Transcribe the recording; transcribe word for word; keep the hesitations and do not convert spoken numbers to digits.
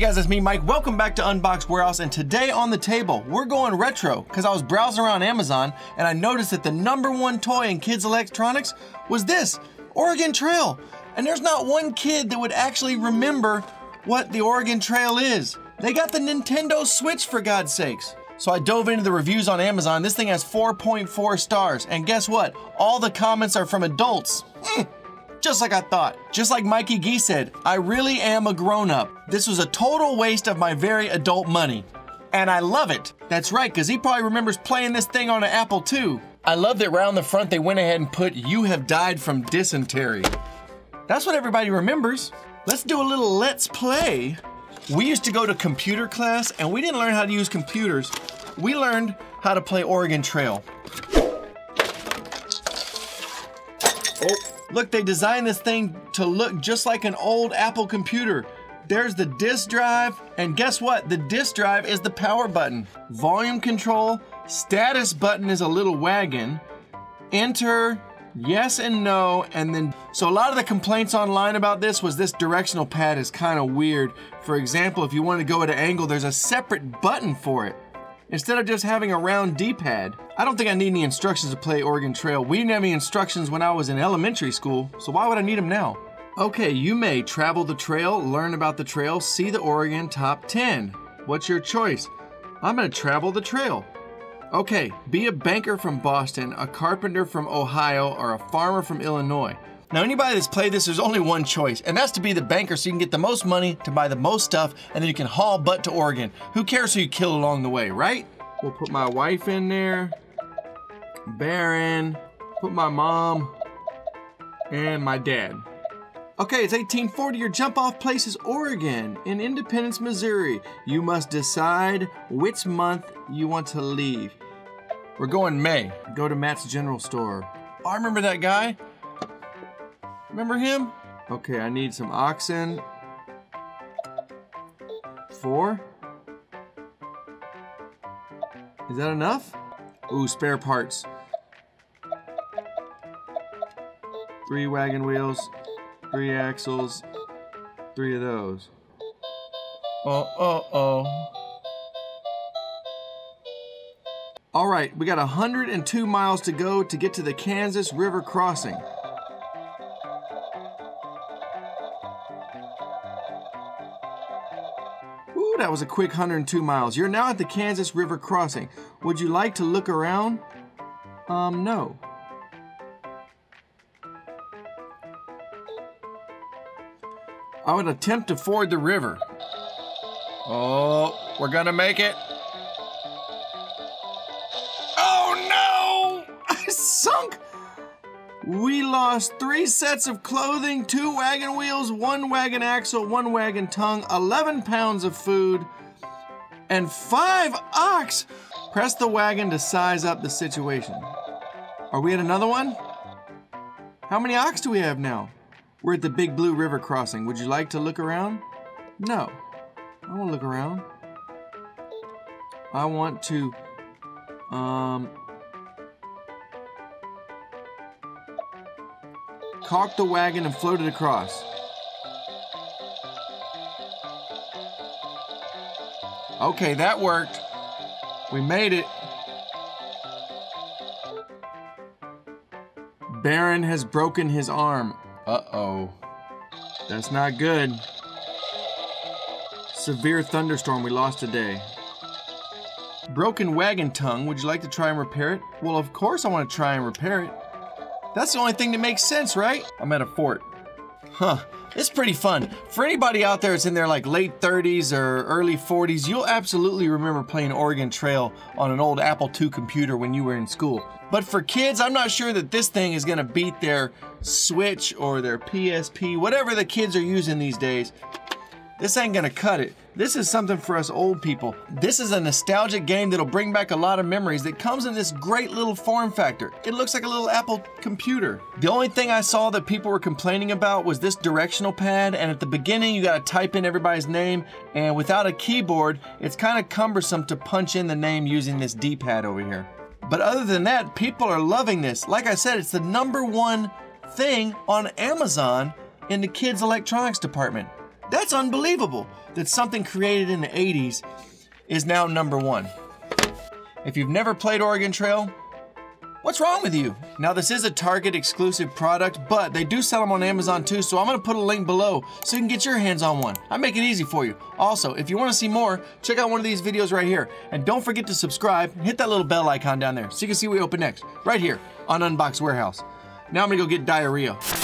Hey guys, it's me, Mike. Welcome back to Unbox Warehouse, and today on the table, we're going retro, because I was browsing around Amazon, and I noticed that the number one toy in kids' electronics was this, Oregon Trail. And there's not one kid that would actually remember what the Oregon Trail is. They got the Nintendo Switch, for God's sakes. So I dove into the reviews on Amazon. This thing has four point four stars, and guess what? All the comments are from adults. Mm. Just like I thought. Just like Mikey Gee said, I really am a grown-up. This was a total waste of my very adult money. And I love it. That's right, because he probably remembers playing this thing on an Apple two. I love that round the front they went ahead and put, "You have died from dysentery." That's what everybody remembers. Let's do a little let's play. We used to go to computer class, and we didn't learn how to use computers. We learned how to play Oregon Trail. Oh. Look, they designed this thing to look just like an old Apple computer. There's the disk drive, and guess what? The disk drive is the power button. Volume control, status button is a little wagon, enter, yes and no, and then... So a lot of the complaints online about this was this directional pad is kind of weird. For example, if you want to go at an angle, there's a separate button for it, instead of just having a round D-pad. I don't think I need any instructions to play Oregon Trail. We didn't have any instructions when I was in elementary school, so why would I need them now? Okay, you may travel the trail, learn about the trail, see the Oregon top ten. What's your choice? I'm gonna travel the trail. Okay, be a banker from Boston, a carpenter from Ohio, or a farmer from Illinois. Now, anybody that's played this, there's only one choice, and that's to be the banker so you can get the most money to buy the most stuff, and then you can haul butt to Oregon. Who cares who you kill along the way, right? We'll put my wife in there, Baron, put my mom, and my dad. Okay, it's eighteen forty, your jump-off place is Oregon, in Independence, Missouri. You must decide which month you want to leave. We're going May. Go to Matt's General Store. Oh, I remember that guy. Remember him? Okay, I need some oxen. Four? Is that enough? Ooh, spare parts. Three wagon wheels, three axles, three of those. Oh, oh, oh. All right, we got one hundred two miles to go to get to the Kansas River crossing. That was a quick one hundred two miles. You're now at the Kansas River crossing. Would you like to look around? Um, no. I would attempt to ford the river. Oh, we're gonna make it. Oh no! I sunk! We lost three sets of clothing, two wagon wheels, one wagon axle, one wagon tongue, eleven pounds of food, and five ox. Press the wagon to size up the situation. Are we at another one? How many ox do we have now? We're at the Big Blue River crossing. Would you like to look around? No, I won't look around. I want to, um, caulked the wagon and floated across. Okay, that worked. We made it. Baron has broken his arm. Uh-oh. That's not good. Severe thunderstorm, we lost a day. Broken wagon tongue, would you like to try and repair it? Well, of course I want to try and repair it. That's the only thing that makes sense, right? I'm at a fort. Huh, it's pretty fun. For anybody out there that's in their like late thirties or early forties, you'll absolutely remember playing Oregon Trail on an old Apple two computer when you were in school. But for kids, I'm not sure that this thing is gonna beat their Switch or their P S P, whatever the kids are using these days. This ain't gonna cut it. This is something for us old people. This is a nostalgic game that'll bring back a lot of memories that comes in this great little form factor. It looks like a little Apple computer. The only thing I saw that people were complaining about was this directional pad, and at the beginning you gotta type in everybody's name, and without a keyboard, it's kinda cumbersome to punch in the name using this D-pad over here. But other than that, people are loving this. Like I said, it's the number one thing on Amazon in the kids' electronics department. That's unbelievable that something created in the eighties is now number one. If you've never played Oregon Trail, what's wrong with you? Now this is a Target exclusive product, but they do sell them on Amazon too, so I'm gonna put a link below so you can get your hands on one. I make it easy for you. Also, if you wanna see more, check out one of these videos right here. And don't forget to subscribe and hit that little bell icon down there so you can see what we open next, right here on Unbox Warehouse. Now I'm gonna go get diarrhea.